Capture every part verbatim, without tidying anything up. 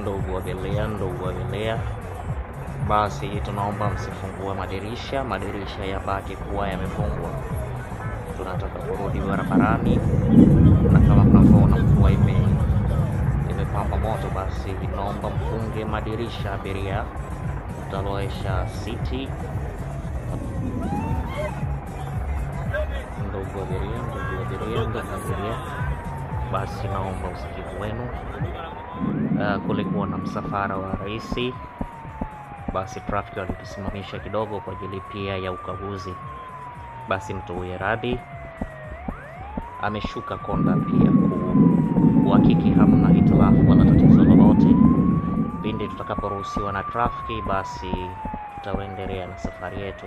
Ndugu abiria, ndugu abiria, basi tunaomba msifungue madirisha, madirisha yabaki kuwa yamefungwa. Tunataka kurudi barabarani, na kama mnaona mvua imepamba moto, basi tunaomba mfunge madirisha abiria, tutalowesha city. Ndugu abiria, ndugu abiria, ndugu abiria, basi naomba usikivu wenu. Uh, kulikuwa na msafara wa raisi, basi traffic walitusimamisha kidogo kwa ajili pia ya ukaguzi. Basi mtuwe radhi, ameshuka konda pia kuhakiki hamna hitilafu wala tatizo lolote. Pindi tutakaporuhusiwa na traffic, basi tutaendelea na safari yetu.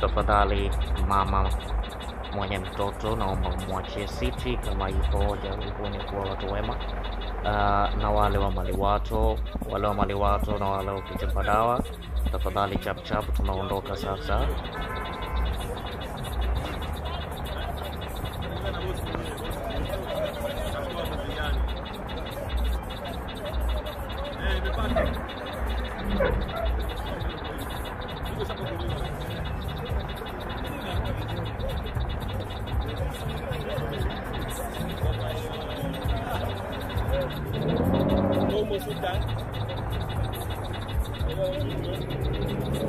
Tafadhali mama mwenye mtoto naomba mwachie siti kama yuko hoja uone kuwa watu wema, uh, na wale wa maliwato wale wa maliwato na wale wa kuchapa dawa, tafadhali chap chap, tunaondoka sasa. Thank you.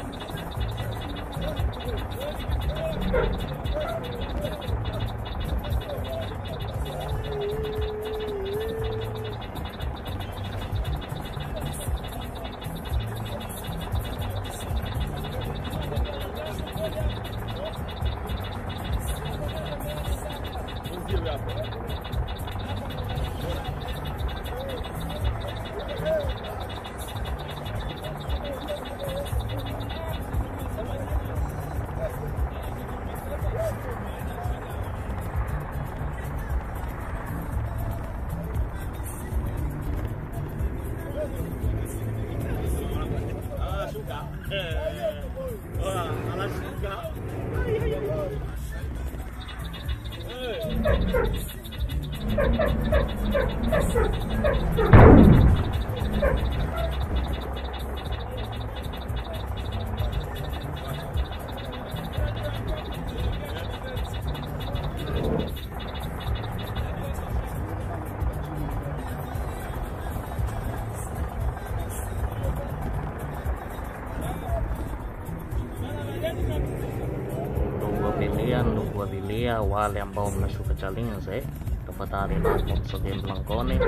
Wale ambao mnashuka Chalinze, tafadhali lazima msogee mlangoni.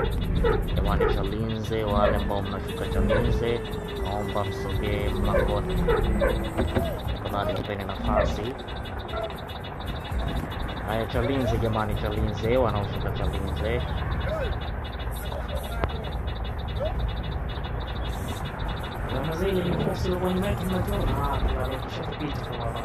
Jamani Chalinze, wale ambao mnashuka Chalinze, naomba msogee mlangoni. Tafadhali tupeni nafasi. Haya Chalinze, jamani Chalinze, wanaoshuka Chalinze. Ramazani ni kwa sababu ni mtu mmoja na anashiriki kwa